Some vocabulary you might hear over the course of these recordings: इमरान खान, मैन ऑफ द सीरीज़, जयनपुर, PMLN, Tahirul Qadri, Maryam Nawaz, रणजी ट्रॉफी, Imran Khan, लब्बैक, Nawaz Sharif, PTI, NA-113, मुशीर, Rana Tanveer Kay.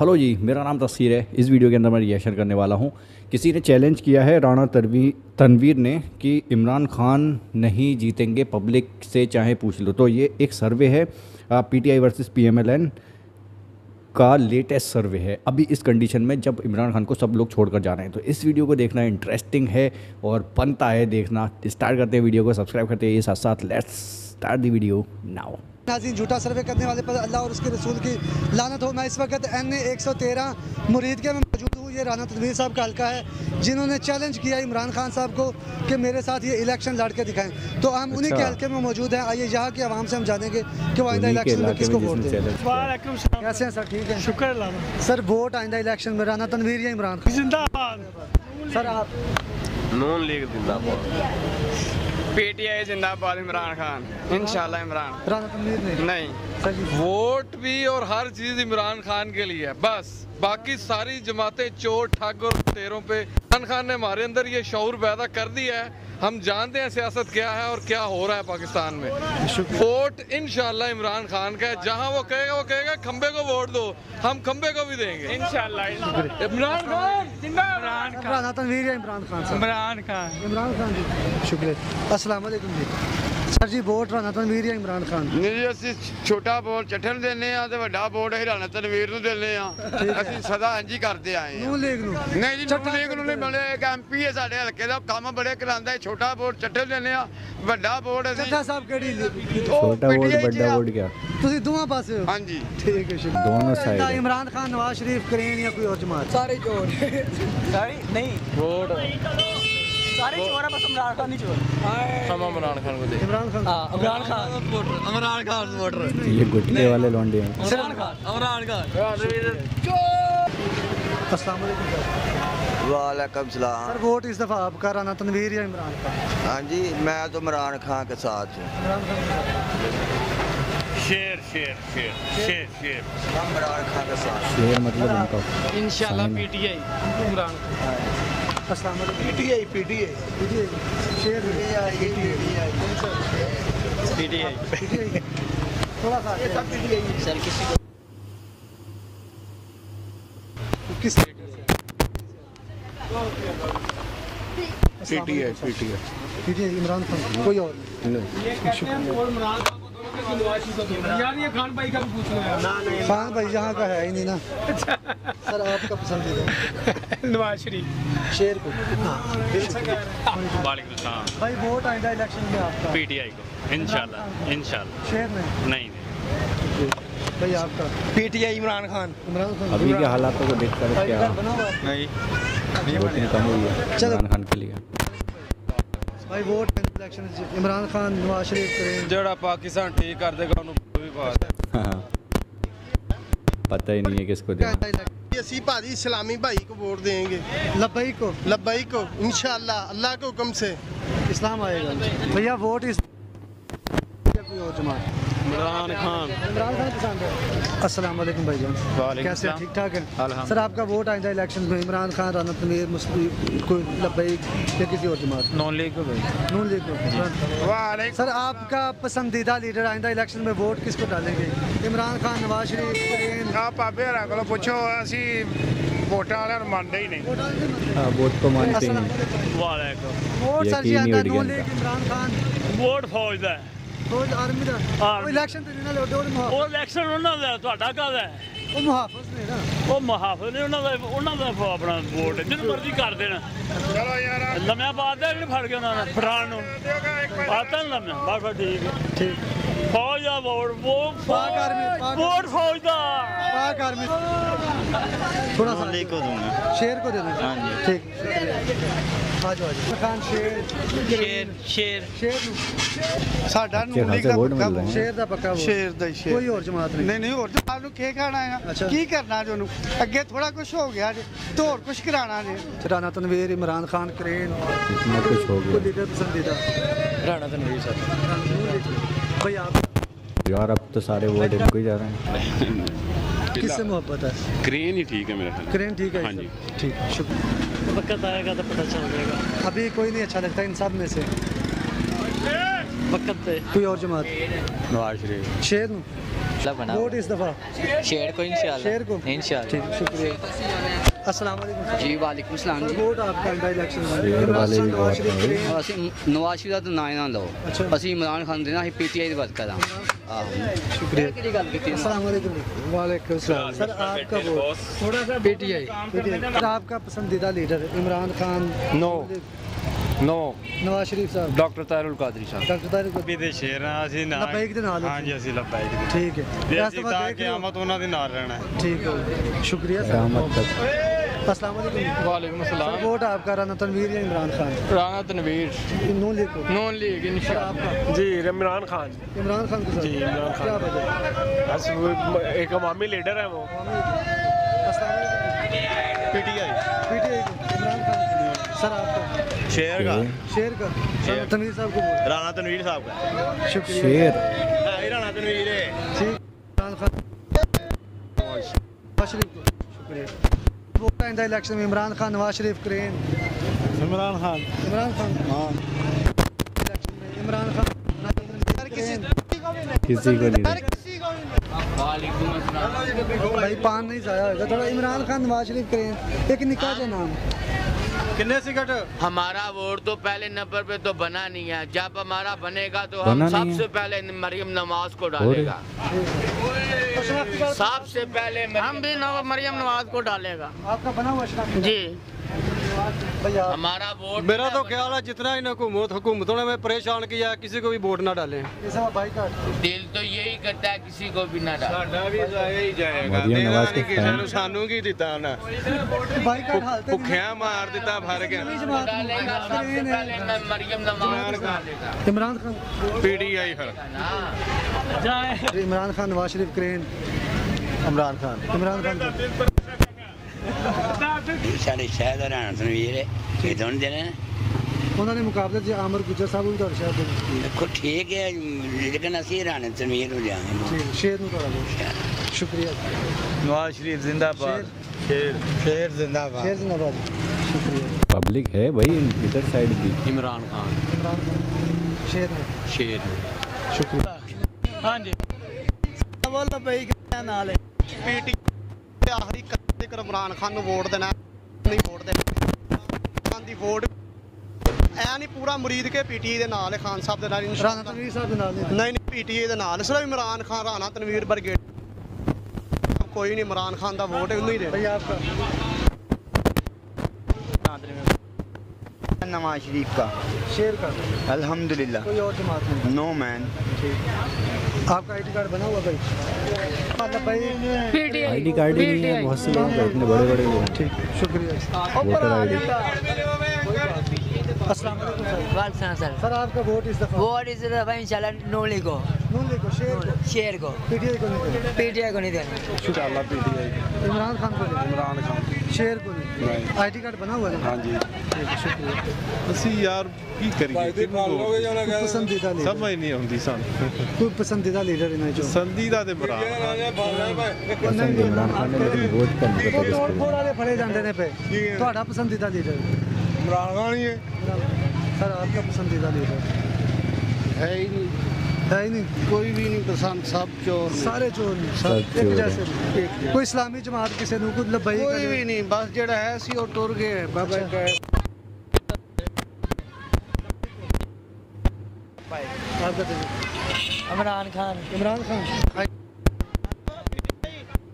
Hello जी, मेरा नाम तस्वीर है। इस वीडियो के अंदर मैं रिएक्शन करने वाला हूं। किसी ने चैलेंज किया है राणा तनवीर ने कि इमरान खान नहीं जीतेंगे, पब्लिक से चाहे पूछ लो। तो ये एक सर्वे है, पीटीआई वर्सेस पीएमएलएन का लेटेस्ट सर्वे है, अभी इस कंडीशन में जब इमरान खान को सब लोग छोड़कर जा रहे हैं। तो इस वीडियो को देखना इंटरेस्टिंग है और बनता है देखना। स्टार्ट करते हैं वीडियो को, सब्सक्राइब करते हैं, साथ साथ let's start the video now. नाज़रीन, झूठा सर्वे करने वाले पर अल्लाह और उसके रसूल की लानत हो। मैं इस वक्त NA-113 मुरीद के में मौजूद हूँ। ये राना तनवीर साहब का हल्का है जिन्होंने चैलेंज किया इमरान खान साहब को कि मेरे साथ ये इलेक्शन लड़ के दिखाएं। तो हम उन्हीं के हल्के में मौजूद हैं। आइए यहाँ की आवाम से हम जानेंगे कि आइंदा इलेक्शन में किसको वोट दें। कैसे हैं सर? ठीक है, शुक्र सर। वोट आइंदा इलेक्शन में राना तनवीर या इमरान खान? जिंदाबाद सर। आप नून लीग जिंदाबाद, PTI जिंदाबाद, इमरान खान इंशाल्लाह। इमरान राना तनवीर नहीं, वोट भी और हर चीज इमरान खान के लिए है। बस बाकी सारी जमातें चोर, ठग और तेरों पे। इमरान खान ने हमारे अंदर ये शऊर पैदा कर दिया है। हम जानते हैं सियासत क्या है और क्या हो रहा है पाकिस्तान में। वोट इंशाल्लाह इमरान खान का है। जहाँ वो कहेगा खम्बे को वोट दो, हम खम्बे को भी देंगे इंशाल्लाह। इमरान खान जिंदाबाद, राना तनवीर या इमरान खान? इमरान खान, इमरान खान जी, शुक्रिया। अस्सलाम वालेकुम जी। सर जी, वोट राना तनवीर या इमरान खान? नहीं, असि छोटा वोट चट्ठन देने आ ते वड्डा वोट असी राना तनवीर नु देने आ। असि सदा इंज ही करदे आए आ। नून लीग नु नहीं जी, नून लीग नु नहीं। मतलब एक MP है साडे हलके दा, काम बड़े करांदा है। छोटा वोट चट्ठन देने आ, वड्डा वोट असि। चट्ठा साहब केडी छोटा वोट बड़ा वोट क्या तुसी दोवां पासे हो? हां जी, ठीक है। दोनों साइड इमरान खान, नवाज शरीफ, करेन या कोई और जमात? सारे चोर, सारी नहीं वोट सारे चोरा, बस इमरान खान ही चोर। हम इमरान खान को दे। इमरान खान, हां इमरान खान वोटर, इमरान खान वोटर। ये गुटके वाले लौंडे हैं। इमरान खान, इमरान खान चोर। अस्सलाम वालेकुम सर। वालेकुम सलाम सर। वोट इस दफा आपका राना तनवीर या इमरान खान? हां जी, मैं तो इमरान खान के साथ हूं। इमरान खान शेर शेर शेर शेर शेर, इमरान खान के साथ शेर मतलब उनका इंशाल्लाह। PTI इमरान खान। PTI PTI PTI share PTI PTI थोड़ा सा PTI सर। किसी को किस PTI PTI PTI इमरान खान, कोई और नहीं। यार ये खान भाई का भी पूछ लो यार। ना नहीं, खान भाई यहाँ का है ही नहीं ना। सर आपका पसंदीदा? नवाज शरीफ। शेर को भाई वोट आइंदा इलेक्शन में आपका? PTI को इंशाल्लाह, इंशाल्लाह। शेर नहीं भाई आपका? PTI इमरान खान। इमरान खान अभी के हालातों को देखकर क्या नहीं, चलो इमरान खान के लिए भाई वोट इलेक्शन। इमरान खान, नवाज शरीफ, करें जड़ा पाकिस्तान ठीक कर देगा उन्होंने भी बात है। हाँ। पता ही नहीं है किसको देना। असी भाजी इस्लामी भाई को वोट देंगे। लब्बई को, लब्बई को इंशाल्लाह, अल्लाह के हुक्म से इस्लाम आएगा। भैया वोट इस इमरान खान, इमरान खान पसंद है। अस्सलाम वालेकुम भाई जान। कैसे, ठीक ठाक है सर? आपका वोट आइंदा इलेक्शन में इमरान खान, राना तनवीर, मुस्लिम कोई लब्बैक या किसी और जमात? नून लीग को भाई, नून लीग को। वालेकुम सर, आपका पसंदीदा लीडर आइंदा इलेक्शन में वोट किसको डालेंगे? इमरान खान, नवाज शरीफ? आप आपे हरा को पूछो, असी वोट वाले मानते ही नहीं। हां, वोट को मानते नहीं। वालेकुम वोट सर जी आइंदा नून लीग, इमरान खान। वोट फौज दा है, फौज आर्मी दा। वो इलेक्शन ते ना लड़दे, वो इलेक्शन उन्हां दा। तुहाडा कादा है? वो मुहाफिज ने ना, वो मुहाफिज ने उन्हां दा, उन्हां दा अपना वोट जिन मर्जी कर देना। चलो यार लम्या बाद दे फड़ गया उन्हां ने फरान नु आता लम्या बस। ठीक है, ठीक। फौज दा वोट, वो पाक आर्मी, वोट फौज दा, पाक आर्मी। थोड़ा सा लेको दूंगा, शेर को दे दूंगा। हां जी, ठीक। आज आज खान शेर शेर शेर शेर साडा नून लीग दा शेर दा पक्का वोट। शेर दा शेर, कोई और जमात नहीं। नहीं नहीं, और जमात नु के खाना है की करना जो नु अगे थोड़ा कुछ हो गया जे तो और कुछ कराना जे। राना तनवीर, इमरान खान, करेन इतना कुछ हो गया। लीडर पसंदीदा राना तनवीर साहब। भाई आप यार अब तो सारे वोट इनको ही जा रहे हैं। किससे मोहब्बत है? करेन ही ठीक है मेरा ख्याल। करेन ठीक है। हाँ जी, ठीक, शुक्रिया। वक्त आएगा तो पता चल जाएगा। अभी कोई नहीं अच्छा लगता इन सब में से वक्त। कोई और जमात? नवाज शरीफ। शेर बना वोट इस दफा शेर को इंशाल्लाह। शुक्रिया। अस्सलामुअलैकुम जी। वालेकुम सलाम जी। वोट आपका इलेक्शन असि नवाज शरीफ का तो ना ही ना लो। असि इमरान खान देना ही पीटीआई की बात करा। शुक्रिया। वालेकुम सलाम। सर आपका वोट थोड़ा सा पीटीआई। आपका पसंदीदा लीडर इमरान खान? नो नवाज शरीफ साहब। डॉक्टर ताहिरुल कादरी साहब। डॉक्टर ताहिरुल कादरी दे शेर ना ਅਸੀਂ ਨਾ ਲਬਾਇਕ ਦੇ ਨਾਲ। हां जी ਅਸੀਂ ਲਬਾਇਕ ਦੇ। ठीक है। ਇਸ ਵਾਰ ਕਿਆਮਤ ਉਹਨਾਂ ਦੇ ਨਾਲ ਰਹਿਣਾ है। ठीक है। शुक्रिया सर। अस्सलामुअलैकुम। वालेकुम अस्सलाम। वोट आपका राना तनवीर या इमरान खान? राना तनवीर। नून लीग को? नून लीग इंशाल्लाह जी। इमरान खान। इमरान खान के साथ जी। इमरान खान क्या वजह? बस वो एक अवामी लीडर है वो। अस्सलामुअलैकुम। PTI. PTI इमरान खान। Sir आपका? शेर का। शेर का तनवीर साहब को वोट? राना तनवीर साहब का। शुक्रिया। शेर हां राना तनवीर है। ठीक। इमरान खान। नवाज शरीफ को? शुक्रिया। वोट आइंदा इलेक्शन में इमरान खान नवाज शरीफ क्रेन? इमरान खान। इमरान खान। हाँ इलेक्शन में इमरान खान किसी को नहीं। भाई पान नहीं जाया होगा थोड़ा। इमरान खान नवाज शरीफ क्रेन एक निकाह के नाम कितने सिकट? हमारा वोट तो पहले नंबर पे तो बना नहीं है। जब हमारा बनेगा तो हम सबसे पहले मरियम नवाज को डालेगा। सबसे पहले हम भी मरियम नवाज को डालेगा। आपका बना हुआ जी भैया? हमारा वोट मेरा तो ख्याल है जितना इन हुकूमतों ने परेशान किया किसी को भी वोट ना डालें। दिल तो यही करता है किसी को भी ना डालें। सानू की दिता ना भुख्या मार दिता भर के। इमरान खान पीटीआई। इमरान खान नवाज शरीफ क्रेन? इमरान खान। इमरान खान। साढ़े शायद हरियाणा तनवीर है ये दोनों देने उन्होंने मुकाबले जो आमर गुजर साहब भी और शायद देखो ठीक है लेकिन असि हरियाणा तनवीर हो जाएंगे। शेर को थोड़ा बहुत। शुक्रिया। नवाज शरीफ जिंदाबाद। शेर शेर जिंदाबाद। शेर जिंदाबाद। शुक्रिया। पब्लिक है भाई इधर साइड भी। इमरान खान। इमरान खान। शेर शेर। शुक्रिया। हां जी सवाल भाई क्या नाल है पीटी आखिरी कर इमरान खान को वोट देना नहीं वोट देना वोट ऐ नहीं पूरा मुरीद के पीटीआई के नाल खान साहब के नाल राना तनवीर साहब के नाल नहीं पीटीआई के नाल सिर्फ इमरान खान राना तनवीर ब्रिगेड कोई नहीं इमरान खान का वोट उन्हें ही दे। भाई आपका? नवाज शरीफ का। शेर का? अल्हम्दुलिल्लाह। कोई और जमात नहीं? No man. आपका आईडी कार्ड बना हुआ? भाई आईडी कार्ड ही नहीं है। बहुत से लोग इतने बड़े बड़े लोग। ठीक शुक्रिया। Voter ID. अस्सलाम वालेकुम सर। सर आपका वोट इस दफा? वोट इस दफा इंशाल्लाह नून लीग को। नून लीग को। शेर? शेर को। पीटीआई को नहीं? पीटीआई को नहीं देना इंशाल्लाह। पीटीआई को। इमरान खान को? इमरान खान। शेर को नहीं? आईडी कार्ड बना हुआ है? हाँ जी। शुक्रिया। असि यार की करिए पसंदीदा लीडर समझ नहीं आती सानू कोई पसंदीदा लीडर नहीं जो पसंदीदा ते इमरान खान ने लेकिन वोट कम करते हैं वोट वाले फड़े जाते ने पे तुम्हारा पसंदीदा लीडर इमरान खान ही है। सर आपका पसंदीदा लीडर है ही नहीं? है ही नहीं कोई भी नहीं पसंद। सब चोर सारे चोर सब एक जैसे कोई इस्लामी जमात किसी को कोई भी नहीं बस जेड़ा है सी और टुर गए बाबा का। इमरान खान। इमरान खान।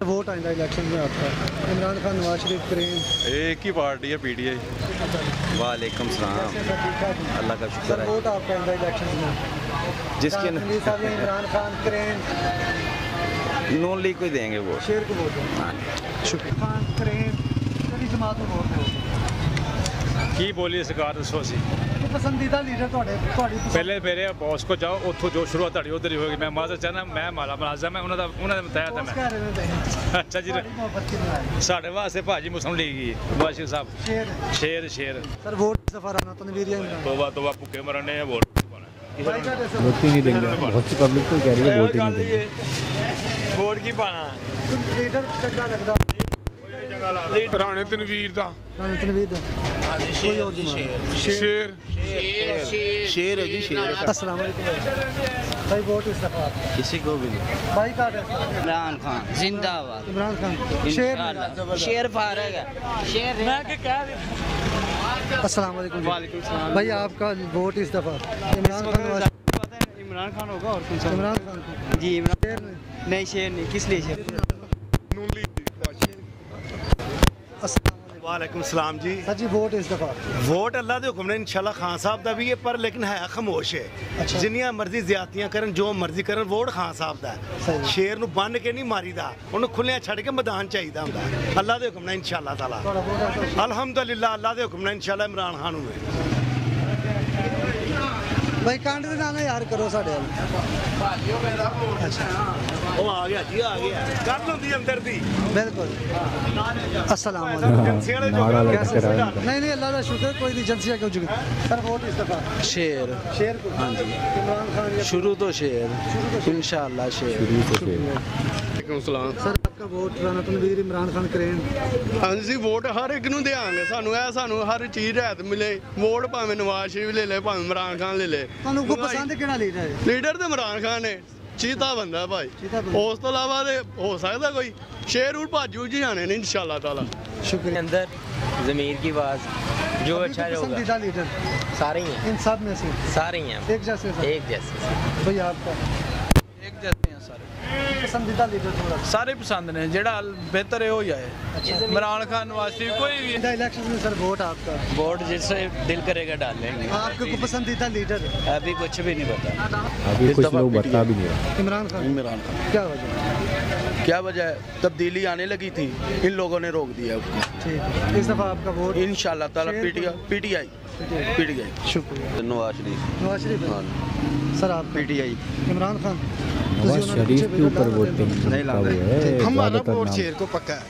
वोट आइंदा इलेक्शन में आपका? इमरान खान नवाज शरीफ क्रेन? एक ही पार्टी है पीटीआई। वालेकुम सलाम। अल्लाह का शुक्र है। वोट आपका आइंदा इलेक्शन में जिसके इमरान खान क्रेन नून लीग को देंगे वोट? शेर को वोट। शुक्रिया। खान क्रेन कभी जमात को वोट देंगे की बोली सरकार सोसी पसंदीदा लीडर पहले मेरे बॉस को जाओ उतो जो शुरुआत उधर ही होगी। मैं माजर चाहना मैं माला मलाजा मैं उन्होंने बताया था मैं। अच्छा जी साढ़े वास्ते भाजी मुस्लिम लीग ही वाशिद साहब। शेर शेर। सर वोट राना तनवीर तोबा तोबा भुखे मरने हैं वोट वोट ही नहीं देंगे। बहुत सी पब्लिक को कह रही है वोट ही नहीं देंगे। वोट की पाना लीडर चंगा लगता राना तनवीर दा। राना तनवीर दा। कोई और शेर शेर शेर शेर है जी शेर। अस्सलाम वालेकुम। भाई वोट इस्तीफा किसी को भी नहीं। भाई का इमरान खान जिंदाबाद। इमरान खान शेर शेर फारग है शेर मैं क्या। अस्सलाम वालेकुम भाई आपका वोट इस दफ़ा इमरान खान। इमरान खान होगा और कौन सा? इमरान खान जी। इमरान नहीं शेर नहीं। किस लिए शेर? वालेकुम सलाम जी। सर जी वोट इस दफ़ा वोट अल्लाह दे हुक्म ने इंशाल्लाह खान साहब दा भी है पर लेकिन है खामोश है। अच्छा। जिन्नियां मर्जी ज्यादतियां करन जो मर्जी करन वोट खान साहब दा है। शेर नु बन के नहीं मारीदा उन्हें खुल्लियां छड़ के मैदान चाहिदा हुंदा। अल्लाह दे हुक्म ने इंशाल्लाह ताला अल्हम्दुलिल्लाह अल्लाह दे हुक्म ने इंशाल्लाह इमरान खान हुए। भाई कांड दे नाल यार करो साडे। अच्छा वो आ गया कर लूंगी अंदर दी बिल्कुल। अस्सलाम वालेकुम। नहीं नहीं अल्लाह का शुक्र कोई नहीं एजेंसियां क्यों जुड़ी। सर वोट इस दफा शेर शेर को। हाँ जी इमरान खान शुरू तो शेर इंशाल्लाह शेर वालेकुम सलाम। सर आपका वोट राणा तनवीर इमरान खान करेन। हाँ जी वोट हर एक नूं देंगे सानू है सानू हर चीज़ राहत मिले। वोट भावें नवाज शरीफ ले ले भावें इमरान खान ले ले। तुहानू को पसंद केड़ा लीडर है? लीडर तो इमरान खान है चीता बंदा भाई। उस तो अलावा हो सकता कोई शेर और भाजू जी आने नहीं इंशाल्लाह ताला। शुक्रिया। अंदर ज़मीर की आवाज़ जो अच्छा होगा। लीडर सारे ही हैं इन सब में से सारे ही हैं एक जैसे एक जैसे। भाई आपका एक जैसे हैं सारे पसंदीदा लीडर? थोड़ा सारे पसंद ने जो बेहतर है वो ही आए। इमरान खान नवाज शरीफ कोई भी। इलेक्शन में सर वोट आपका वोट जिससे दिल करेगा डाल लेंगे। आपको पसंदीदा लीडर? अभी कुछ भी नहीं पता अभी कुछ लोग बता भी नहीं। इमरान खान। इमरान खान। क्या वजह? क्या वजह तब्दीली आने लगी थी इन लोगों ने रोक दिया उसको। ठीक इस दफ़ा आपका वोट इंशाल्लाह ताला पीटीआई। शुक्रिया। नवाज शरीफ। नवाज शरीफ। हाँ सर आप पीटीआई। इमरान खान। नवाज शरीफ के ऊपर वोट नहीं लाए। हमारा वोट शेर को पक्का है।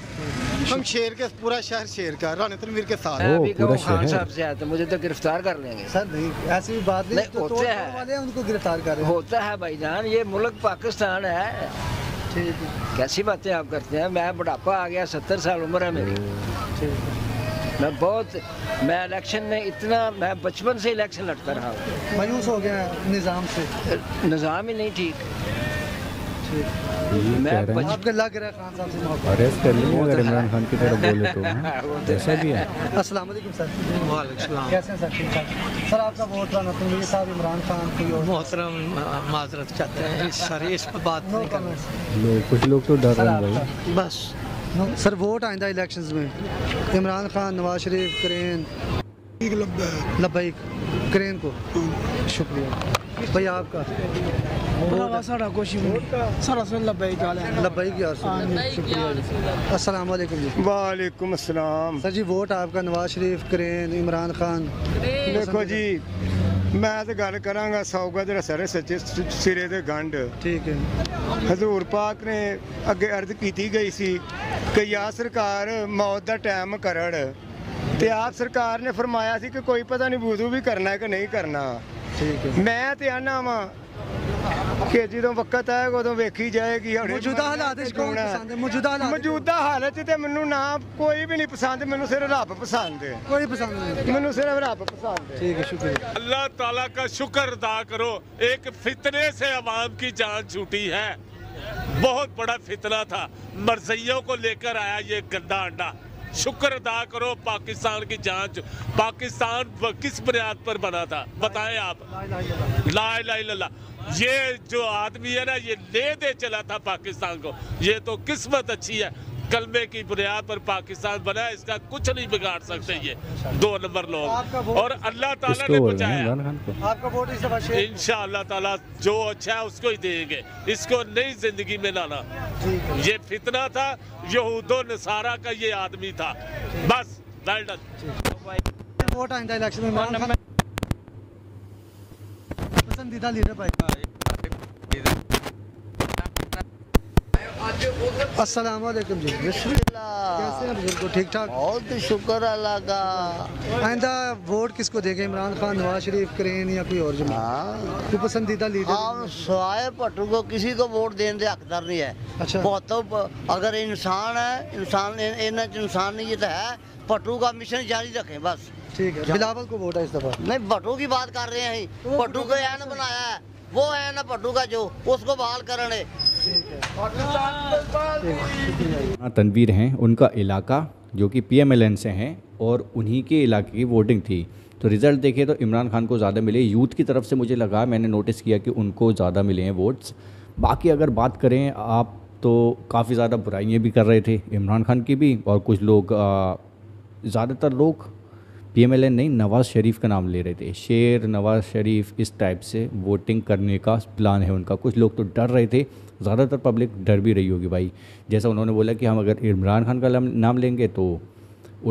हम शेर के पूरा शहर शेर का राणा तनवीर के साथ। मैं भी कहूँ खान साहब से आते मुझे तो गिरफ्तार कर लेंगे। सर नहीं ऐसी भी बात नहीं तो होते हैं वाले उनको गिरफ्तार कर होता है भाई जान। ये मुल्क पाकिस्तान है। ठीक है कैसी बातें आप करते हैं। मैं बुढ़ापा आ गया 70 साल उम्र है मेरी। ठीक है मैं बहुत मैं इलेक्शन में इतना मैं बचपन से इलेक्शन लड़ता रहा हूँ। मायूस हो गया निज़ाम से। निज़ाम ही नहीं ठीक। मैं आपके लग रहा खान साहब से अरेस्ट कर लूंगा अगर इमरान खान की तरफ बोले तो जैसा भी है। अस्सलाम वालेकुम सर। वालेकुम सलाम। कैसे हैं सर? ठीक ठाक। सर आपका वोट लाना तनवीर साहब इमरान खान की और मोहतरम माजरत चाहते हैं सर इस पर बात नहीं करना। कुछ लोग तो डर रहे हैं भाई बस। सर वोट आइंदा इलेक्शंस में इमरान खान नवाज शरीफ करेन लब्बैक करेन को। शुक्रिया। भाई आपका सारा अस्सलाम वालेकुम जी। वालेकुम अस्सलाम। सर जी वोट आपका नवाज शरीफ करेन इमरान खान? देखो जी मैं तो गल करांगा सौगा जरा सारे सच्चे सिरे दे गंढ। ठीक है हजूर पाक ने अगे अर्ज की गई सी कि या सरकार मौत दा टाइम करड़ ते आप सरकार ने फरमाया सी कि कोई पता नहीं वुजू भी करना है कि नहीं करना। मैं तो आना वा कि जो वक्त है उदो वेखी जाएगी। मौजूदा हालत तो मैनू ना कोई भी नहीं पसंद। मैनू सिर्फ रब पसंद है। कोई पसंद नहीं मैनू सिर्फ रब पसंद है। ठीक है शुक्रिया। अल्लाह ताला का शुक्र अदा करो। एक फितने से आवाम की जान छूटी है। बहुत बड़ा फितना था मर्जियों को लेकर आया ये गंदा अंडा। शुक्र अदा करो पाकिस्तान की जांच। पाकिस्तान किस बुनियाद पर बना था बताएं आप। ला इलाहा इल्लल्लाह। ये जो आदमी है ना ये ले दे चला था पाकिस्तान को। ये तो किस्मत अच्छी है कलमे की बुनियाद पर पाकिस्तान बना है। इसका कुछ नहीं बिगाड़ सकते ये 2 नंबर लोग। और अल्लाह ताला ने बचाया। इंशाअल्लाह ताला जो अच्छा है उसको ही देंगे। इसको नई जिंदगी में लाना। ये फितना था यहूदो नसारा का ये आदमी था बस। Well done. पसंदीदा लीडर भाई। अस्सलाम वालेकुम जी। कैसे हैं बुजुर्गो? ठीक ठाक। बहुत शुक्र अल्लाह का। आइंदा वोट किसको देंगे इमरान खान नवाज शरीफ करेन या कोई और? कोई पसंदीदा लीडर? सवाए भट्टू को किसी को वोट देने के हकदार नहीं है। अच्छा बहुत अगर इंसान है इंसान इंसान नहीं ये तो है। भट्टू का मिशन जारी रखें बस। ठीक है बिलावल को वोट है इस दफा? नहीं भट्टू की बात कर रहे हैं। भट्टू को बनाया है वो है ना पट्टू का जो उसको बहाल करने। राणा तनवीर हैं, उनका इलाका जो कि PMLN से हैं और उन्हीं के इलाके की वोटिंग थी, तो रिज़ल्ट देखिए तो इमरान खान को ज़्यादा मिले। यूथ की तरफ से मुझे लगा, मैंने नोटिस किया कि उनको ज़्यादा मिले हैं वोट्स। बाकी अगर बात करें आप तो काफ़ी ज़्यादा बुराइयाँ भी कर रहे थे इमरान खान की भी, और कुछ लोग ज़्यादातर लोग PMLN नहीं नवाज़ शरीफ का नाम ले रहे थे, शेर नवाज़ शरीफ इस टाइप से वोटिंग करने का प्लान है उनका। कुछ लोग तो डर रहे थे, ज़्यादातर पब्लिक डर भी रही होगी भाई। जैसा उन्होंने बोला कि हम अगर इमरान खान का नाम लेंगे तो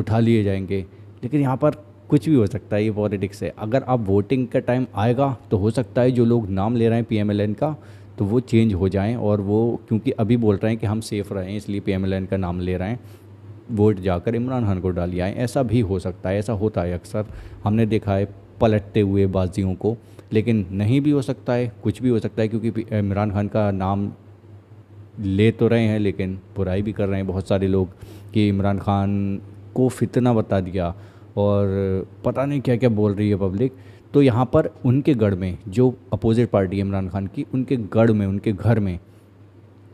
उठा लिए जाएंगे, लेकिन यहाँ पर कुछ भी हो सकता है। ये पॉलिटिक्स है। अगर आप वोटिंग का टाइम आएगा तो हो सकता है जो लोग नाम ले रहे हैं PMLN का तो वो चेंज हो जाएं, और वो क्योंकि अभी बोल रहे हैं कि हम सेफ़ रहें इसलिए PMLN का नाम ले रहे हैं, वोट जाकर इमरान खान को डाली आएँ। ऐसा भी हो सकता है, ऐसा होता है अक्सर, हमने देखा है पलटते हुए बाजियों को। लेकिन नहीं भी हो सकता है, कुछ भी हो सकता है, क्योंकि इमरान खान का नाम ले तो रहे हैं लेकिन बुराई भी कर रहे हैं बहुत सारे लोग कि इमरान खान को फितना बता दिया और पता नहीं क्या क्या बोल रही है पब्लिक। तो यहाँ पर उनके गढ़ में जो अपोजिट पार्टी है इमरान खान की, उनके गढ़ में, उनके घर में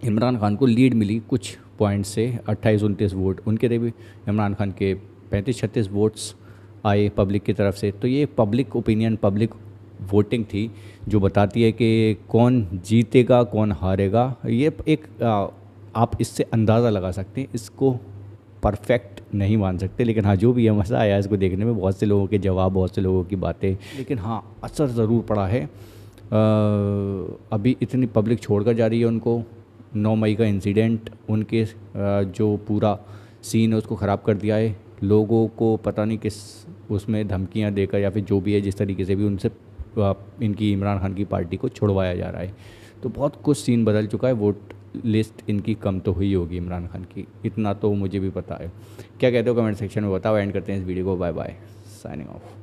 इमरान खान को लीड मिली कुछ पॉइंट से। 28-29 वोट उनके थे भी, इमरान खान के 35-36 वोट्स आए पब्लिक की तरफ से। तो ये पब्लिक ओपिनियन, पब्लिक वोटिंग थी जो बताती है कि कौन जीतेगा कौन हारेगा। ये एक आप इससे अंदाज़ा लगा सकते हैं, इसको परफेक्ट नहीं मान सकते, लेकिन हाँ जो भी है मज़ा आया इसको देखने में। बहुत से लोगों के जवाब, बहुत से लोगों की बातें, लेकिन हाँ असर ज़रूर पड़ा है। अभी इतनी पब्लिक छोड़ कर जा रही है उनको। 9 मई का इंसिडेंट उनके जो पूरा सीन है उसको ख़राब कर दिया है। लोगों को पता नहीं किस उसमें धमकियाँ देकर या फिर जो भी है, जिस तरीके से भी उनसे इनकी इमरान खान की पार्टी को छुड़वाया जा रहा है। तो बहुत कुछ सीन बदल चुका है। वोट लिस्ट इनकी कम तो हुई होगी इमरान खान की, इतना तो मुझे भी पता है। क्या कहते हो कमेंट सेक्शन में बताओ। एंड करते हैं इस वीडियो को। Bye bye, signing of.